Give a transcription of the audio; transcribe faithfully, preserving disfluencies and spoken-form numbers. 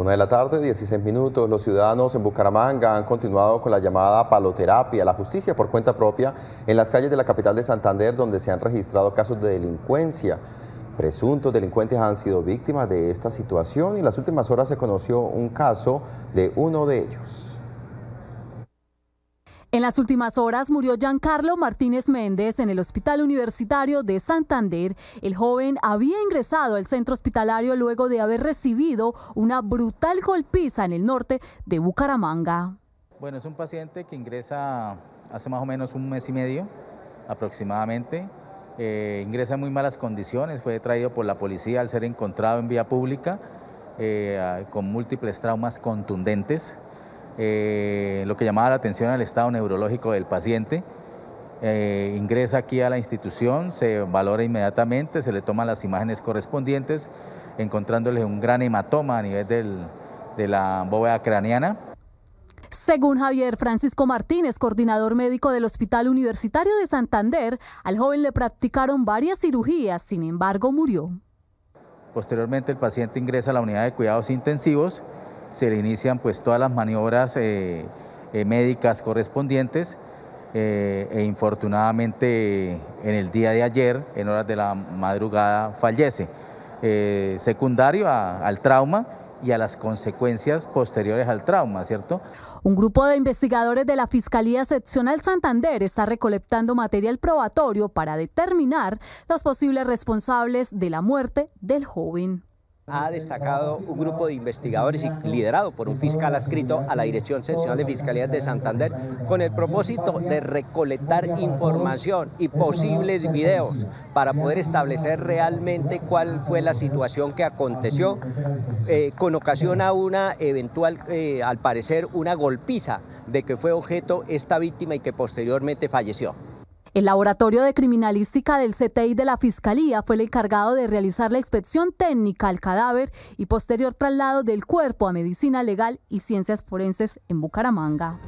Una de la tarde, dieciséis minutos, los ciudadanos en Bucaramanga han continuado con la llamada Paloterapia, la justicia por cuenta propia, en las calles de la capital de Santander, donde se han registrado casos de delincuencia. Presuntos delincuentes han sido víctimas de esta situación y en las últimas horas se conoció un caso de uno de ellos. En las últimas horas murió Giancarlo Martínez Méndez en el Hospital Universitario de Santander. El joven había ingresado al centro hospitalario luego de haber recibido una brutal golpiza en el norte de Bucaramanga. Bueno, es un paciente que ingresa hace más o menos un mes y medio aproximadamente. Eh, ingresa en muy malas condiciones, fue traído por la policía al ser encontrado en vía pública eh, con múltiples traumas contundentes. Eh, lo que llamaba la atención al estado neurológico del paciente. Eh, ingresa aquí a la institución, se valora inmediatamente, se le toman las imágenes correspondientes, encontrándole un gran hematoma a nivel del, de la bóveda craneana. Según Javier Francisco Martínez, coordinador médico del Hospital Universitario de Santander, al joven le practicaron varias cirugías, sin embargo murió. Posteriormente el paciente ingresa a la unidad de cuidados intensivos, se le inician pues todas las maniobras eh, eh, médicas correspondientes eh, e infortunadamente en el día de ayer, en horas de la madrugada, fallece, eh, secundario a, al trauma y a las consecuencias posteriores al trauma, ¿cierto? Un grupo de investigadores de la Fiscalía Seccional Santander está recolectando material probatorio para determinar los posibles responsables de la muerte del joven. Ha destacado un grupo de investigadores y liderado por un fiscal adscrito a la Dirección Seccional de Fiscalía de Santander con el propósito de recolectar información y posibles videos para poder establecer realmente cuál fue la situación que aconteció eh, con ocasión a una eventual, eh, al parecer, una golpiza de que fue objeto esta víctima y que posteriormente falleció. El laboratorio de criminalística del C T I de la Fiscalía fue el encargado de realizar la inspección técnica al cadáver y posterior traslado del cuerpo a Medicina Legal y Ciencias Forenses en Bucaramanga.